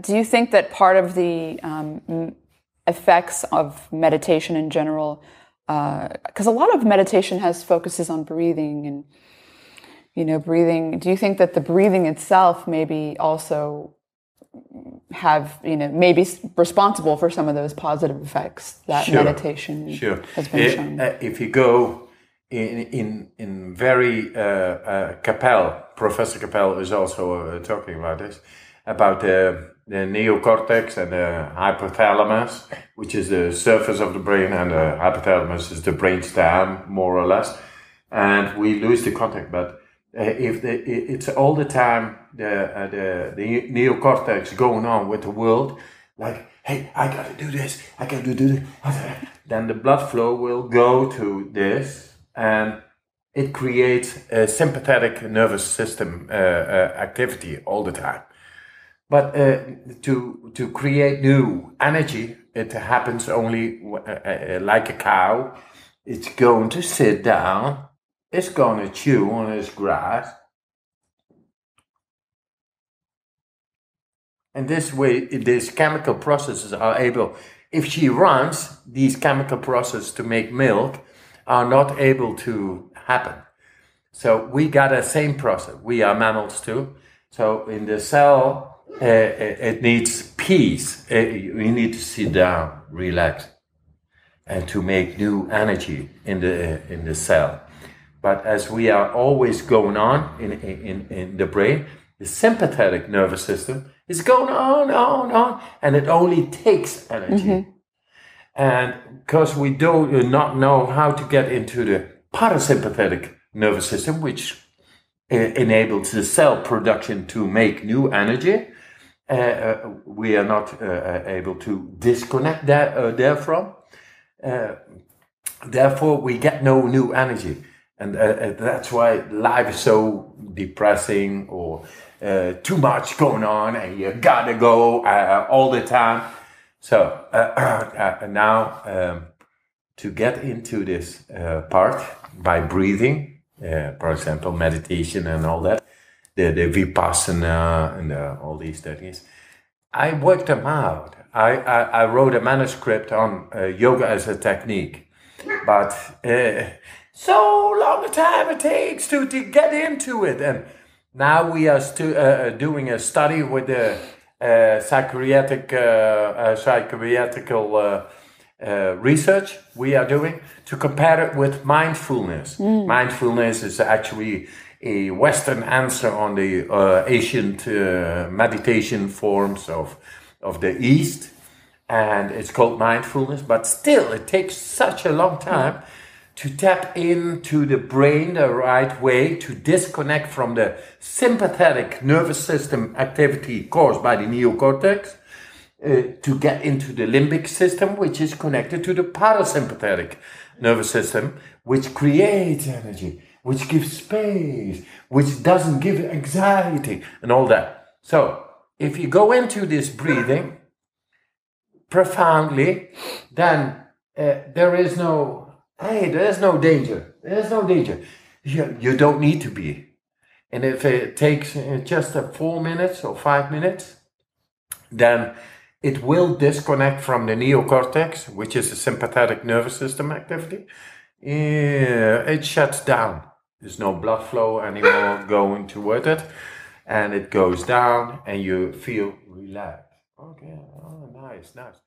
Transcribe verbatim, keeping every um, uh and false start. Do you think that part of the um, effects of meditation in general, because uh, a lot of meditation has focuses on breathing and, you know, breathing. Do you think that the breathing itself maybe also have, you know, maybe responsible for some of those positive effects that sure. meditation sure. has been shown? If, if you go in in, in very, uh, uh, Kapel, Professor Kapel is also uh, talking about this, about the, the neocortex and the hypothalamus, which is the surface of the brain, and the hypothalamus is the brainstem, more or less. And we lose the contact, but uh, if the, it's all the time the, uh, the the neocortex going on with the world, like, hey, I gotta do this, I gotta do this, then the blood flow will go to this, and it creates a sympathetic nervous system uh, uh, activity all the time. But uh, to to create new energy, it happens only uh, uh, like a cow. It's going to sit down. It's going to chew on its grass. And this way, these chemical processes are able, if she runs, these chemical processes to make milk are not able to happen. So we got the same process. We are mammals too. So in the cell, uh, it needs peace. Uh, you need to sit down, relax, and to make new energy in the, in the cell. But as we are always going on in, in, in the brain, the sympathetic nervous system is going on, on, on, and it only takes energy. Mm-hmm. And because we do not know how to get into the parasympathetic nervous system, which uh, enables the cell production to make new energy, uh, uh, we are not uh, able to disconnect that, uh, therefrom. Uh, therefore, we get no new energy. And uh, that's why life is so depressing, or uh, too much going on, and you gotta go uh, all the time. So uh, uh, now um, to get into this uh, part by breathing, uh, for example, meditation and all that, the, the Vipassana and uh, all these things, I worked them out. I, I, I wrote a manuscript on uh, yoga as a technique, but... Uh, so long a time it takes to, to get into it. And now we are stu uh, doing a study with the uh, psychiatric, uh, uh, psychiatrical uh, uh, research we are doing to compare it with mindfulness. Mm. Mindfulness is actually a Western answer on the uh, ancient uh, meditation forms of, of the East. And it's called mindfulness, but still it takes such a long time. Mm. To tap into the brain the right way, to disconnect from the sympathetic nervous system activity caused by the neocortex, uh, to get into the limbic system, which is connected to the parasympathetic nervous system, which creates energy, which gives space, which doesn't give anxiety, and all that. So, if you go into this breathing profoundly, then uh, there is no... Hey, there's no danger. There's no danger. You, you don't need to be. And if it takes just four minutes or five minutes, then it will disconnect from the neocortex, which is the sympathetic nervous system activity. It shuts down. There's no blood flow anymore going toward it. And it goes down and you feel relaxed. Okay, oh, nice, nice.